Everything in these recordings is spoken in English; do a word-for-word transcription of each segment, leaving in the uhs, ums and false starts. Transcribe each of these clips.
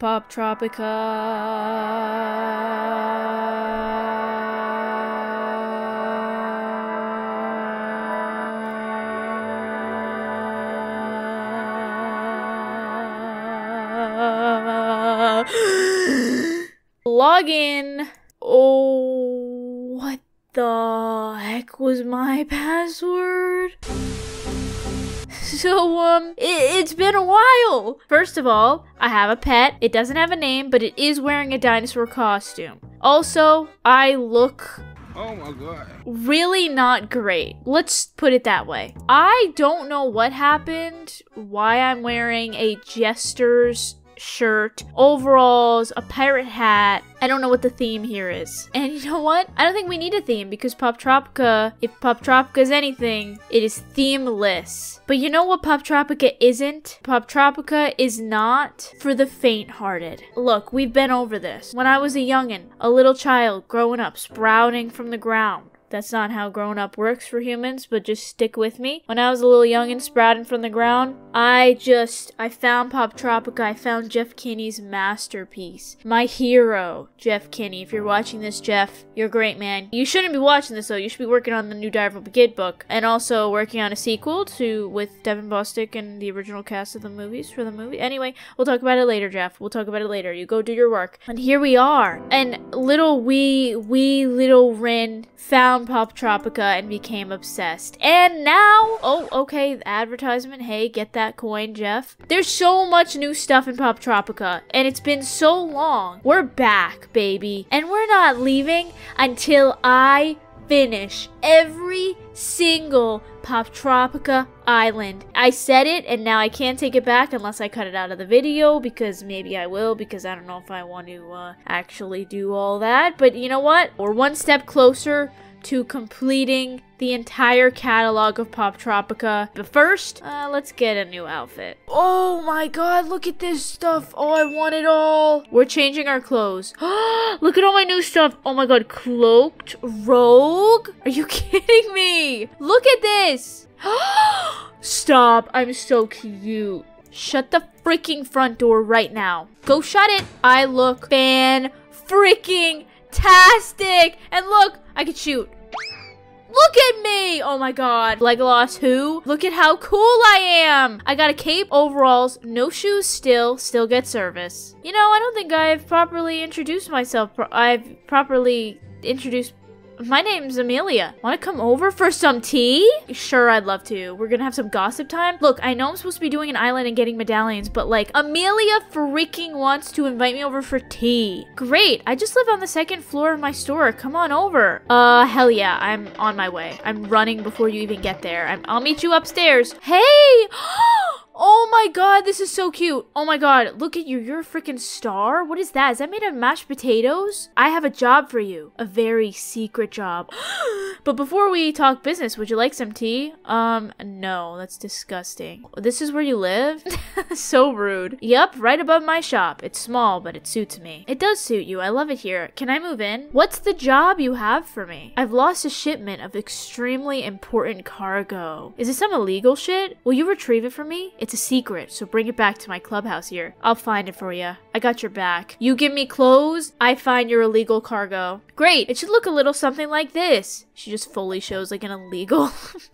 Poptropica. Login. Oh, what the heck was my password? So, um, it, it's been a while. First of all, I have a pet. It doesn't have a name, but it is wearing a dinosaur costume. Also, I look... Oh my god. Really not great. Let's put it that way. I don't know what happened, why I'm wearing a jester's shirt, overalls, a pirate hat. I don't know what the theme here is. And you know what? I don't think we need a theme because Poptropica, if Poptropica is anything, it is themeless. But you know what Poptropica isn't? Poptropica is not for the faint-hearted. Look, we've been over this. When I was a youngin', a little child growing up, sprouting from the ground. That's not how grown up works for humans, but just stick with me. When I was a little youngin' sprouting from the ground, I just, I found Poptropica, I found Jeff Kinney's masterpiece. My hero, Jeff Kinney. If you're watching this, Jeff, you're a great man. You shouldn't be watching this though, you should be working on the new Diary of a Kid book, and also working on a sequel to, with Devin Bostick and the original cast of the movies for the movie. Anyway, we'll talk about it later, Jeff. We'll talk about it later. You go do your work. And here we are. And little wee, wee little Rin found Poptropica and became obsessed. And now, oh, okay, the advertisement. Hey, get that coin, Jeff. There's so much new stuff in Poptropica, and it's been so long. We're back, baby, and we're not leaving until I finish every single Poptropica Island. I said it, and now I can't take it back unless I cut it out of the video, because maybe I will, because I don't know if I want to uh, actually do all that. But you know what? We're one step closer to completing the entire catalog of Poptropica. But first, uh, let's get a new outfit. Oh my god, look at this stuff. Oh, I want it all. We're changing our clothes. Look at all my new stuff. Oh my god, cloaked rogue? Are you kidding me? Look at this. Stop, I'm so cute. Shut the freaking front door right now. Go shut it. I look fan-freaking fantastic! And look, I can shoot. Look at me! Oh my god. Legolas who? Look at how cool I am! I got a cape, overalls, no shoes still, still get service. You know, I don't think I've properly introduced myself. Pro I've properly introduced... My name's Amelia. Wanna come over for some tea? Sure, I'd love to. We're gonna have some gossip time. Look, I know I'm supposed to be doing an island and getting medallions, but like, Amelia freaking wants to invite me over for tea. Great, I just live on the second floor of my store. Come on over. Uh, hell yeah, I'm on my way. I'm running before you even get there. I'm, I'll meet you upstairs. Hey! Oh my god, this is so cute. Oh my god, look at you. You're a freaking star. What is that? Is that made of mashed potatoes? I have a job for you. A very secret job. But before we talk business, would you like some tea? Um, no, that's disgusting. This is where you live? So rude. Yup, right above my shop. It's small, but it suits me. It does suit you. I love it here. Can I move in? What's the job you have for me? I've lost a shipment of extremely important cargo. Is it some illegal shit? Will you retrieve it for me? It's It's a secret, so bring it back to my clubhouse here. I'll find it for you. I got your back. You give me clothes, I find your illegal cargo. Great, it should look a little something like this. She just fully shows like an illegal.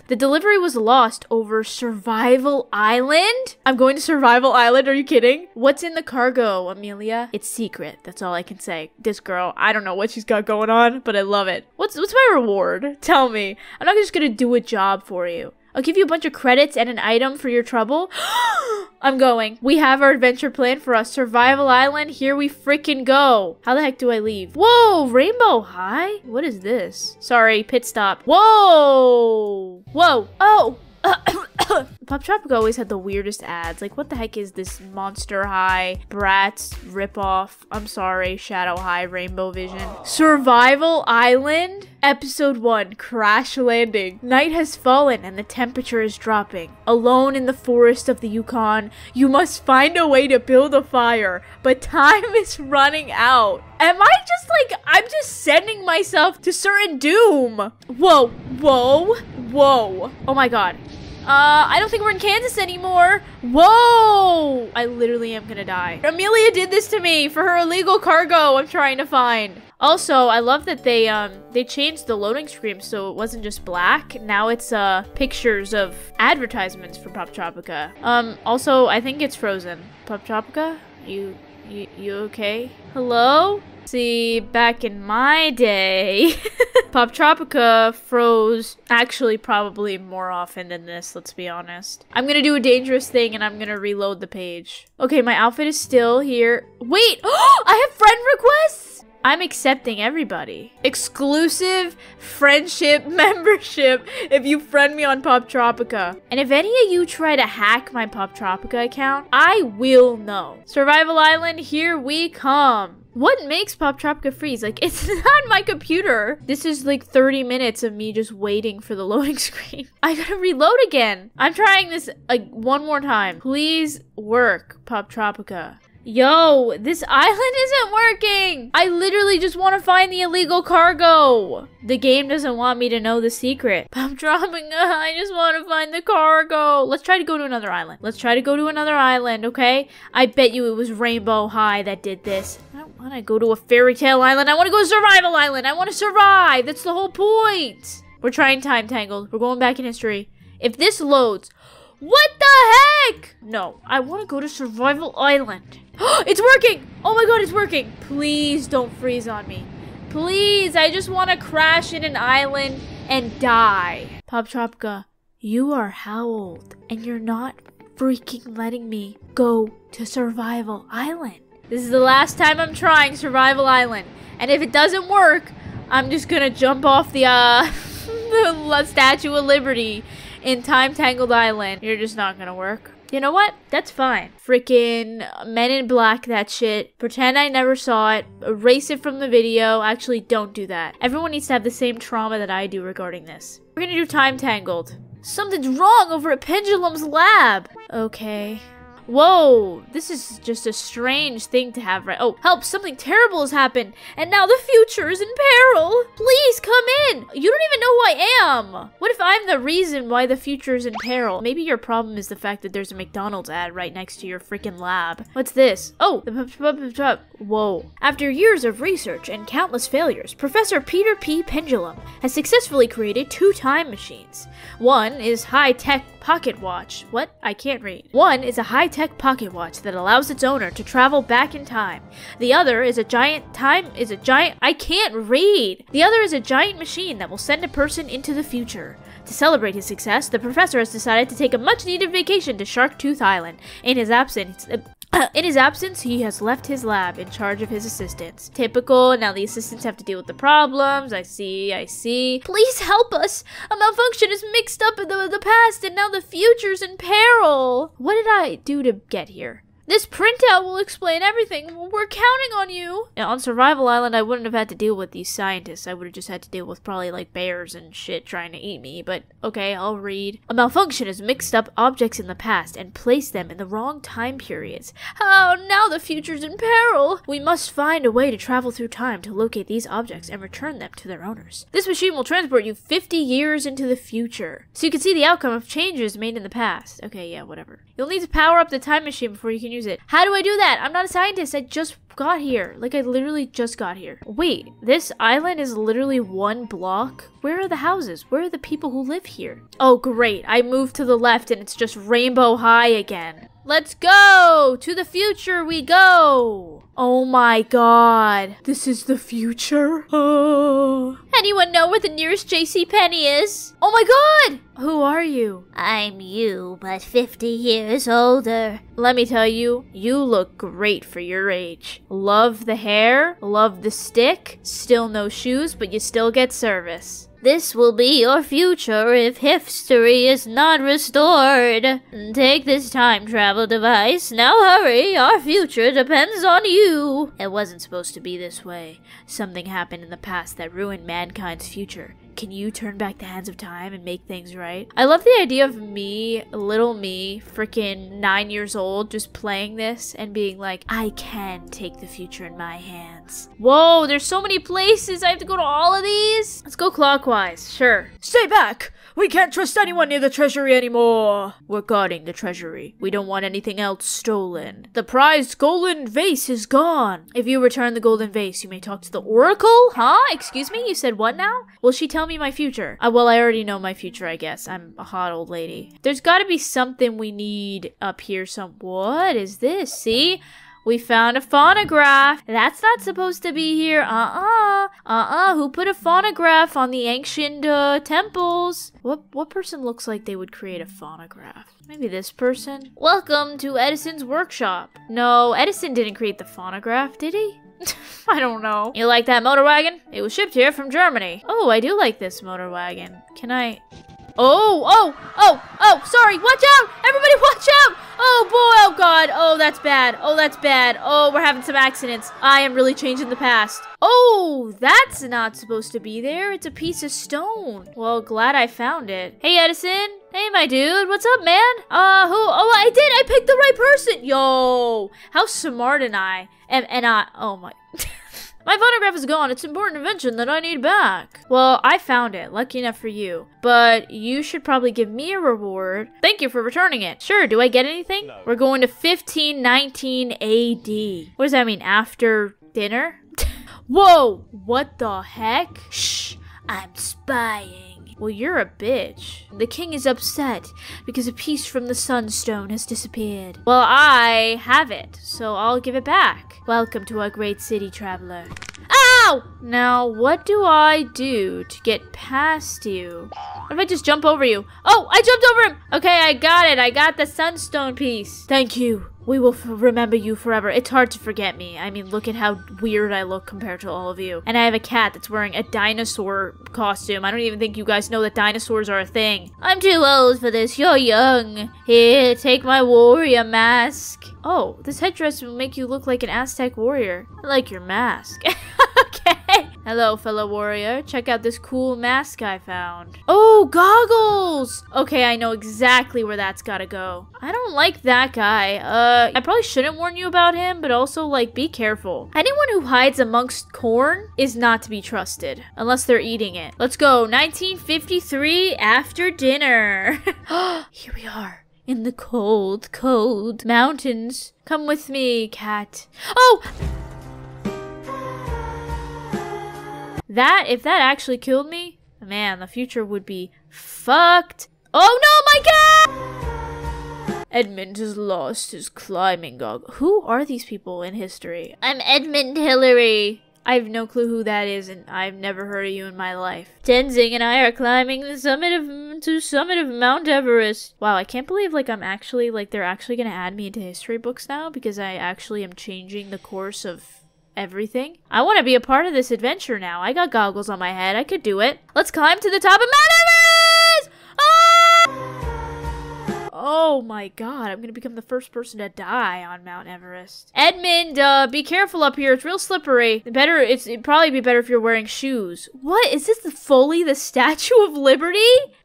The delivery was lost over Survival Island? I'm going to Survival Island, are you kidding? What's in the cargo, Amelia? It's secret, that's all I can say. This girl, I don't know what she's got going on, but I love it. What's, what's my reward? Tell me. I'm not just gonna do a job for you. I'll give you a bunch of credits and an item for your trouble. I'm going. We have our adventure planned for us. Survival Island, here we freaking go. How the heck do I leave? Whoa, Rainbow High? What is this? Sorry, pit stop. Whoa. Whoa. Oh. Poptropica always had the weirdest ads. Like, what the heck is this Monster High, Bratz, ripoff? I'm sorry, Shadow High, Rainbow Vision. Oh. Survival Island? Episode one, Crash Landing. Night has fallen and the temperature is dropping. Alone in the forest of the Yukon, you must find a way to build a fire, but time is running out. Am I just like, I'm just sending myself to certain doom. Whoa, whoa, whoa. Oh my god. Uh, I don't think we're in Kansas anymore. Whoa! I literally am gonna die. Amelia did this to me for her illegal cargo I'm trying to find. Also, I love that they, um, they changed the loading screen so it wasn't just black. Now it's, uh, pictures of advertisements for Poptropica. Um, also, I think it's frozen. Poptropica? You, you, you okay? Hello? See, back in my day, Poptropica froze actually probably more often than this, let's be honest. I'm gonna do a dangerous thing and I'm gonna reload the page. Okay, my outfit is still here. Wait, I have friend requests? I'm accepting everybody. Exclusive friendship membership if you friend me on Poptropica. And if any of you try to hack my Poptropica account, I will know. Survival Island, here we come. What makes Poptropica freeze? Like, it's not my computer. This is like thirty minutes of me just waiting for the loading screen. I gotta reload again. I'm trying this uh, one more time. Please work, Poptropica. Yo, this island isn't working. I literally just want to find the illegal cargo. The game doesn't want me to know the secret. Poptropica, I just want to find the cargo. Let's try to go to another island. Let's try to go to another island, okay? I bet you it was Rainbow High that did this. I don't want to go to a fairy tale island. I want to go to Survival Island. I want to survive. That's the whole point. We're trying Time Tangled. We're going back in history. If this loads... What the heck? No, I want to go to Survival Island. It's working! Oh my god, it's working! Please don't freeze on me. Please, I just want to crash in an island and die. Poptropica, you are how old? And you're not freaking letting me go to Survival Island. This is the last time I'm trying Survival Island. And if it doesn't work, I'm just going to jump off the, uh, the Statue of Liberty in Time Tangled Island. You're just not gonna work. You know what? That's fine. Freaking Men in Black that shit. Pretend I never saw it. Erase it from the video. Actually, don't do that. Everyone needs to have the same trauma that I do regarding this. We're gonna do Time Tangled. Something's wrong over at Pendulum's lab. Okay. Whoa, this is just a strange thing to have, right? Oh, help, something terrible has happened, and now the future is in peril. Please come in. You don't even know who I am. What if I'm the reason why the future is in peril? Maybe your problem is the fact that there's a McDonald's ad right next to your freaking lab. What's this? Oh, the pop, pop, pop, pop. Whoa. After years of research and countless failures, Professor Peter P. Pendulum has successfully created two time machines. One is high-tech pocket watch. What? I can't read. One is a high-tech Tech pocket watch that allows its owner to travel back in time. The other is a giant time is a giant I can't read. The other is a giant machine that will send a person into the future. To celebrate his success, the professor has decided to take a much-needed vacation to Shark Tooth Island. In his absence, uh, In his absence, he has left his lab in charge of his assistants. Typical, now the assistants have to deal with the problems. I see, I see. Please help us! A malfunction is mixed up in the, the past and now the future's in peril! What did I do to get here? This printout will explain everything. We're counting on you. Now, on Survival Island, I wouldn't have had to deal with these scientists. I would have just had to deal with probably like bears and shit trying to eat me. But okay, I'll read. A malfunction has mixed up objects in the past and placed them in the wrong time periods. Oh, now the future's in peril. We must find a way to travel through time to locate these objects and return them to their owners. This machine will transport you fifty years into the future, so you can see the outcome of changes made in the past. Okay, yeah, whatever. You'll need to power up the time machine before you can use it. How do I do that? I'm not a scientist. I just got here. Like, I literally just got here. Wait, this island is literally one block? Where are the houses? Where are the people who live here? Oh, great. I moved to the left and it's just Rainbow High again. Let's go! To the future we go! Oh my god. This is the future? Oh. Anyone know where the nearest JCPenney is? Oh my god! Who are you? I'm you, but fifty years older. Let me tell you, you look great for your age. Love the hair, love the stick, still no shoes, but you still get service. This will be your future if history is not restored. Take this time travel device. Now hurry, our future depends on you. It wasn't supposed to be this way. Something happened in the past that ruined mankind's future. can you turn back the hands of time and make things right? I love the idea of me, little me, freaking nine years old, just playing this and being like, I can take the future in my hands. Whoa, there's so many places. I have to go to all of these. Let's go clockwise, sure. Stay back. We can't trust anyone near the treasury anymore. We're guarding the treasury. We don't want anything else stolen. The prized golden vase is gone. If you return the golden vase, you may talk to the Oracle? Huh? Excuse me? You said what now? Will she tell me my future? Uh, well, I already know my future, I guess. I'm a hot old lady. There's gotta be something we need up here some- What is this? See? We found a phonograph. That's not supposed to be here. Uh-uh. Uh-uh. Who put a phonograph on the ancient uh, temples? What what person looks like they would create a phonograph? Maybe this person? Welcome to Edison's workshop. No, Edison didn't create the phonograph, did he? I don't know. You like that motor wagon? It was shipped here from Germany. Oh, I do like this motor wagon. Can I... Oh, oh, oh, oh, sorry. Watch out. Everybody watch out. Oh, boy. Oh, God. Oh, that's bad. Oh, that's bad. Oh, we're having some accidents. I am really changing the past. Oh, that's not supposed to be there. It's a piece of stone. Well, glad I found it. Hey, Edison. Hey, my dude. What's up, man? Uh, who? Oh, I did. I picked the right person. Yo, how smart am I? And, and I, oh, my. My phonograph is gone. It's an important invention that I need back. Well, I found it. Lucky enough for you. But you should probably give me a reward. Thank you for returning it. Sure, do I get anything? No. We're going to fifteen nineteen A D. What does that mean? After dinner? Whoa! What the heck? Shh! I'm spying. Well, you're a bitch. The king is upset because a piece from the sunstone has disappeared. Well, I have it, so I'll give it back. Welcome to our great city, traveler. Ow! Now, what do I do to get past you? What if I just jump over you? Oh, I jumped over him! Okay, I got it. I got the sunstone piece. Thank you. We will f- remember you forever. It's hard to forget me. I mean, look at how weird I look compared to all of you. And I have a cat that's wearing a dinosaur costume. I don't even think you guys know that dinosaurs are a thing. I'm too old for this. You're young. Here, take my warrior mask. Oh, this headdress will make you look like an Aztec warrior. I like your mask. Okay. Hello, fellow warrior. Check out this cool mask I found. Oh, goggles! Okay, I know exactly where that's gotta go. I don't like that guy. Uh, I probably shouldn't warn you about him, but also, like, be careful. Anyone who hides amongst corn is not to be trusted, unless they're eating it. Let's go. nineteen fifty-three after dinner. Here we are. In the cold, cold mountains. Come with me, cat. Oh! That, if that actually killed me, man, the future would be fucked. Oh no, my cat! Edmund has lost his climbing goggles. Who are these people in history? I'm Edmund Hillary. I have no clue who that is, and I've never heard of you in my life. Tenzing and I are climbing the summit of to summit of Mount Everest. Wow, I can't believe like I'm actually like they're actually gonna add me into history books now because I actually am changing the course of everything. I want to be a part of this adventure now. I got goggles on my head. I could do it. Let's climb to the top of Mount Everest! Ah! Oh my god, I'm gonna become the first person to die on Mount Everest. Edmund, uh, be careful up here. It's real slippery. Better, it's, it'd probably be better if you're wearing shoes. What? Is this the Foley, the Statue of Liberty?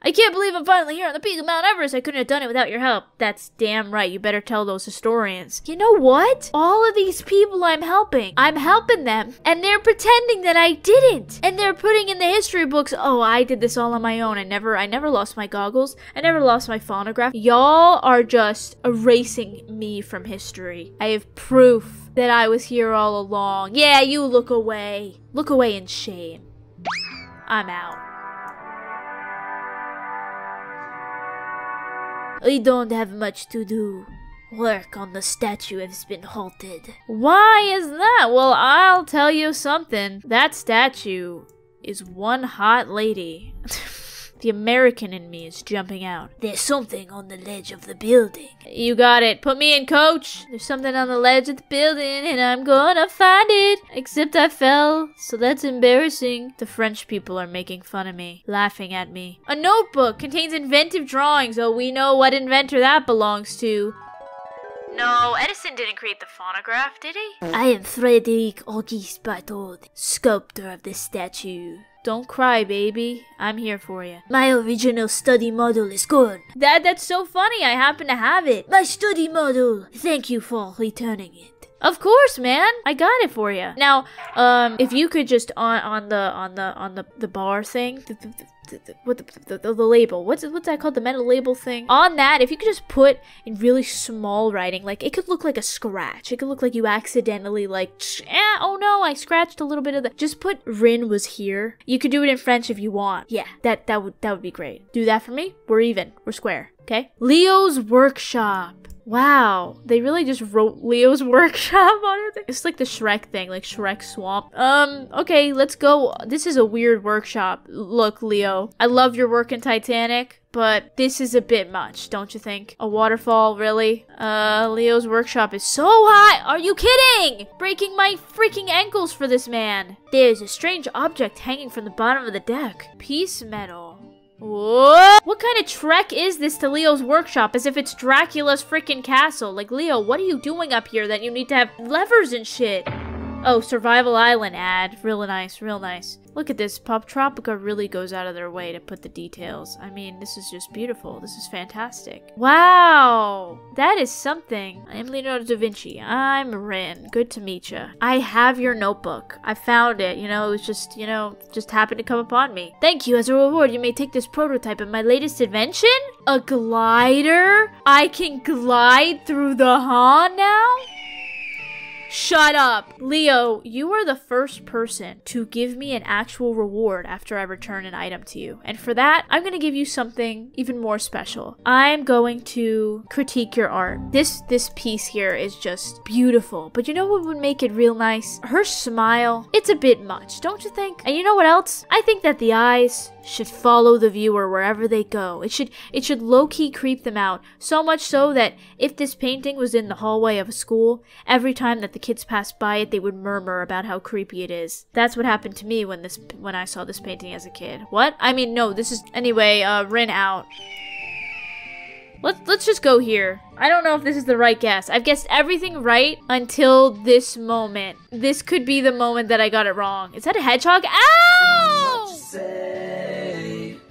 I can't believe I'm finally here on the peak of Mount Everest. I couldn't have done it without your help. That's damn right. You better tell those historians. You know what? All of these people I'm helping, I'm helping them, and they're pretending that I didn't. And they're putting in the history books, oh, I did this all on my own. I never, I never lost my goggles. I never lost my phonograph. Y'all are just erasing me from history. I have proof that I was here all along. Yeah, you look away. Look away in shame. I'm out. I don't have much to do. Work on the statue has been halted. Why is that? Well, I'll tell you something. That statue is one hot lady. The American in me is jumping out. There's something on the ledge of the building. You got it. Put me in, coach. There's something on the ledge of the building, and I'm gonna find it. Except I fell, so that's embarrassing. The French people are making fun of me, laughing at me. A notebook contains inventive drawings. Oh, we know what inventor that belongs to. No, Edison didn't create the phonograph, did he? I am Frédéric Auguste Bartholdi, sculptor of this statue. Don't cry, baby. I'm here for you. My original study model is gone. Dad, that's so funny. I happen to have it. My study model. Thank you for returning it. Of course, man. I got it for you. Now, um, if you could just on on the on the on the the bar thing, the, the, the, the, what the, the, the the label? What's what's that called? The metal label thing. On that, if you could just put in really small writing, like it could look like a scratch. It could look like you accidentally like, eh, oh no, I scratched a little bit of the. Just put Rin was here. You could do it in French if you want. Yeah, that that would that would be great. Do that for me. We're even. We're square. Okay. Leo's workshop. Wow, they really just wrote Leo's workshop on it. It's like the Shrek thing, like Shrek Swamp. Um, okay, let's go. This is a weird workshop. Look, Leo, I love your work in Titanic, but this is a bit much, don't you think? A waterfall, really? Uh, Leo's workshop is so high. Are you kidding? Breaking my freaking ankles for this man. There's a strange object hanging from the bottom of the deck. Peace medal. What? What kind of trek is this to Leo's workshop? As if it's Dracula's freaking castle. Like, Leo, what are you doing up here that you need to have levers and shit? Oh, Survival Island ad. Real nice, real nice. Look at this. Poptropica really goes out of their way to put the details. I mean, this is just beautiful. This is fantastic. Wow. That is something. I'm Leonardo da Vinci. I'm Rin. Good to meet you. I have your notebook. I found it. You know, it was just, you know, just happened to come upon me. Thank you. As a reward, you may take this prototype of my latest invention. A glider? I can glide through the hall now? Shut up. Leo, you are the first person to give me an actual reward after I return an item to you. And for that, I'm going to give you something even more special. I'm going to critique your art. This this piece here is just beautiful. But you know what would make it real nice? Her smile. It's a bit much, don't you think? And you know what else? I think that the eyes should follow the viewer wherever they go. It should it should low-key creep them out. So much so that if this painting was in the hallway of a school, every time that the kids passed by it, they would murmur about how creepy it is. That's what happened to me when this when I saw this painting as a kid. What? I mean, no, this is... Anyway, uh, Rin out. Let's, let's just go here. I don't know if this is the right guess. I've guessed everything right until this moment. This could be the moment that I got it wrong. Is that a hedgehog? Ow!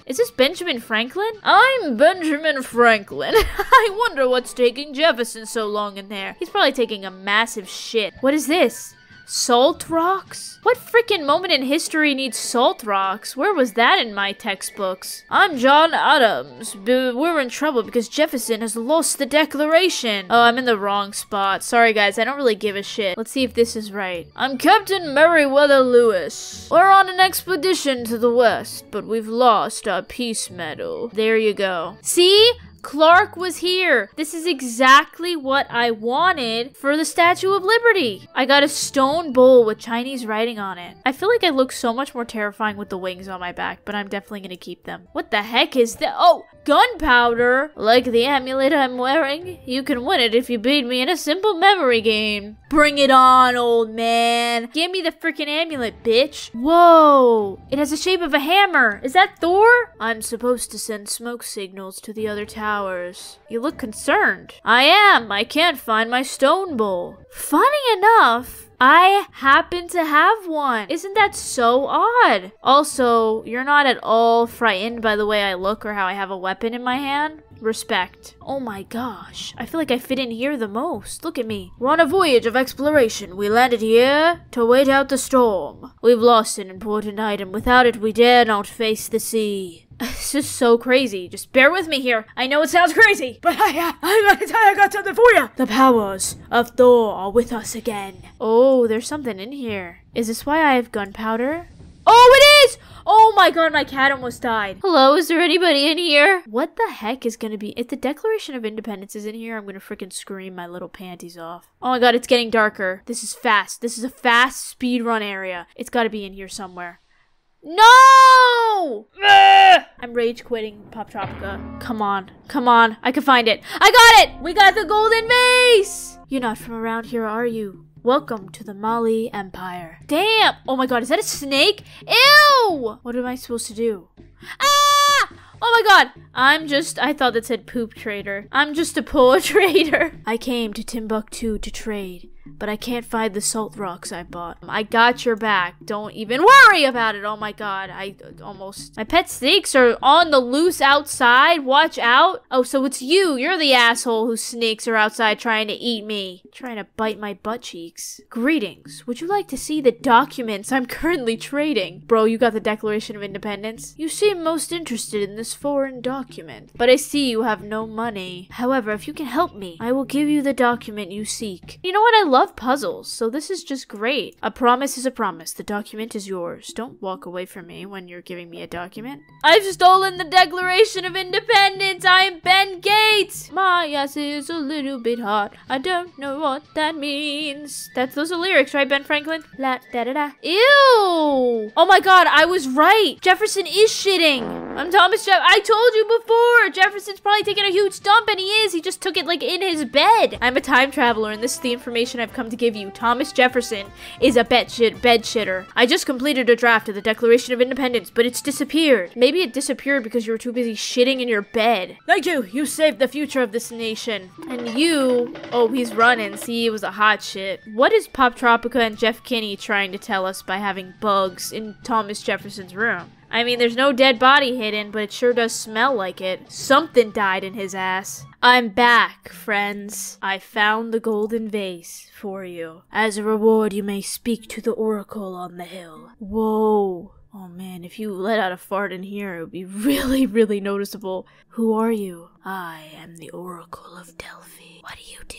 Is this Benjamin Franklin? I'm Benjamin Franklin. I wonder what's taking Jefferson so long in there. He's probably taking a massive shit. What is this? Salt rocks? What freaking moment in history needs salt rocks? Where was that in my textbooks? I'm John Adams. B- we're in trouble because Jefferson has lost the Declaration. Oh, I'm in the wrong spot. Sorry, guys. I don't really give a shit. Let's see if this is right. I'm Captain Meriwether Lewis. We're on an expedition to the West, but we've lost our peace medal. There you go. See? Clark was here. This is exactly what I wanted for the Statue of Liberty. I got a stone bowl with Chinese writing on it. I feel like I look so much more terrifying with the wings on my back, but I'm definitely gonna keep them. What the heck is that? Oh, gunpowder! Like the amulet I'm wearing, you can win it if you beat me in a simple memory game. Bring it on, old man. Give me the freaking amulet, bitch. Whoa, it has the shape of a hammer. Is that Thor? I'm supposed to send smoke signals to the other tower. Hours. You look concerned. I am. I can't find my stone bowl. Funny enough, I happen to have one. Isn't that so odd? Also, you're not at all frightened by the way I look or how I have a weapon in my hand. Respect. Oh my gosh. I feel like I fit in here the most. Look at me. We're on a voyage of exploration. We landed here to wait out the storm. We've lost an important item. Without it, we dare not face the sea. This is so crazy. Just bear with me here. I know it sounds crazy, but I, I, I got something for you. The powers of Thor are with us again. Oh, there's something in here. Is this why I have gunpowder? Oh, it is! Oh my god, my cat almost died. Hello, is there anybody in here? What the heck is gonna be- If the Declaration of Independence is in here, I'm gonna freaking scream my little panties off. Oh my god, it's getting darker. This is fast. This is a fast speedrun area. It's gotta be in here somewhere. No! I'm rage quitting Poptropica. Come on. Come on. I can find it. I got it! We got the golden vase! You're not from around here, are you? Welcome to the Mali Empire. Damn! Oh my god, is that a snake? Ew! What am I supposed to do? Ah! Oh my god! I'm just- I thought that said poop trader. I'm just a poor trader. I came to Timbuktu to trade. but I can't find the salt rocks I bought. I got your back. Don't even worry about it. Oh my god, I almost... My pet snakes are on the loose outside. Watch out. Oh, so it's you. You're the asshole whose snakes are outside trying to eat me. Trying to bite my butt cheeks. Greetings. Would you like to see the documents I'm currently trading? Bro, you got the Declaration of Independence? You seem most interested in this foreign document, but I see you have no money. However, if you can help me, I will give you the document you seek. You know what? I love puzzles, so this is just great. A promise is a promise. The document is yours. Don't walk away from me when you're giving me a document. I've stolen the Declaration of Independence. I'm Ben Gates. My ass is a little bit hot. I don't know what that means. That's those are lyrics, right, Ben Franklin? La da da da. Ew! Oh my god, I was right. Jefferson is shitting. I'm Thomas Jeff- I told you before! Jefferson's probably taking a huge dump, and he is! He just took it, like, in his bed! I'm a time traveler, and this is the information I've come to give you. Thomas Jefferson is a bed shit- bed shitter. I just completed a draft of the Declaration of Independence, but it's disappeared. Maybe it disappeared because you were too busy shitting in your bed. Thank you! You saved the future of this nation. And you- Oh, he's running. See, it was a hot shit. What is Poptropica and Jeff Kinney trying to tell us by having bugs in Thomas Jefferson's room? I mean, there's no dead body hidden, but it sure does smell like it. Something died in his ass. I'm back, friends. I found the golden vase for you. As a reward, you may speak to the oracle on the hill. Whoa. Oh man, if you let out a fart in here, it would be really, really noticeable. Who are you? I am the Oracle of Delphi. What do you do?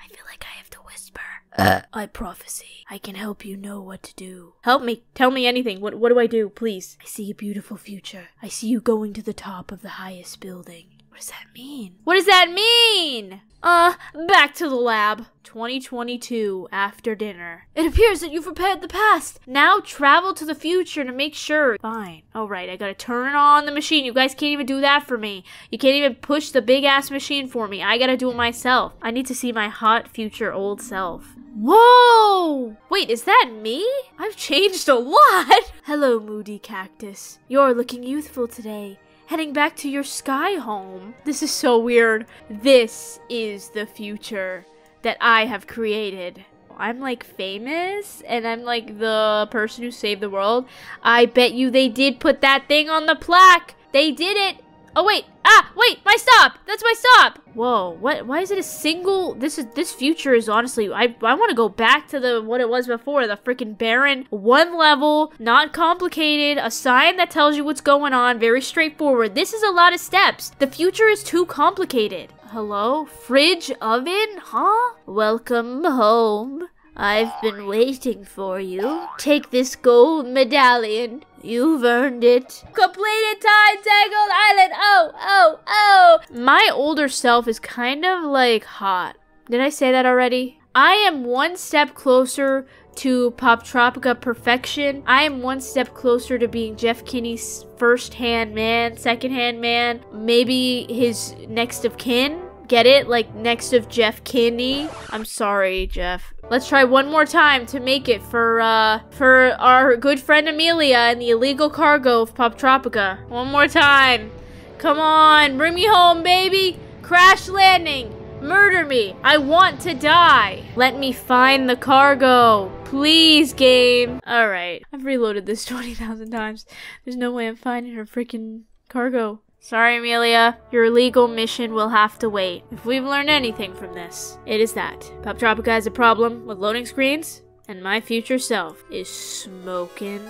I feel like I have to whisper. Uh. I prophesy. I can help you know what to do. Help me. Tell me anything. What, what do I do, please? I see a beautiful future. I see you going to the top of the highest building. What does that mean? What does that mean? Uh, back to the lab. twenty twenty-two, after dinner. It appears that you've repaired the past. Now travel to the future to make sure. Fine. All right, I gotta turn on the machine. You guys can't even do that for me. You can't even push the big-ass machine for me. I gotta do it myself. I need to see my hot future old self. Whoa! Wait, is that me? I've changed a lot. Hello, Moody Cactus. You're looking youthful today. Heading back to your sky home. This is so weird. This is the future that I have created. I'm like famous and I'm like the person who saved the world. I bet you they did put that thing on the plaque. They did it. Oh wait, ah, wait, my stop. That's my stop. Whoa, what, why is it a single, this is, this future is honestly, I, I want to go back to the, what it was before, the freaking barren, one level, not complicated, a sign that tells you what's going on, very straightforward. This is a lot of steps. The future is too complicated. Hello? Fridge, oven, huh? Welcome home. I've been waiting for you. Take this gold medallion. You've earned it. Completed Time Tangled Island. Oh, oh, oh. My older self is kind of like hot. Did I say that already? I am one step closer to Poptropica perfection. I am one step closer to being Jeff Kinney's first-hand man, second-hand man, maybe his next of kin. Get it? Like next of Jeff Kinney. I'm sorry, Jeff. Let's try one more time to make it for, uh, for our good friend Amelia and the illegal cargo of Poptropica. One more time. Come on, bring me home, baby. Crash landing. Murder me. I want to die. Let me find the cargo. Please, game. All right. I've reloaded this twenty thousand times. There's no way I'm finding her freaking cargo. Sorry, Amelia. Your illegal mission will have to wait. If we've learned anything from this, it is that Poptropica has a problem with loading screens, and my future self is smoking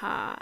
hot.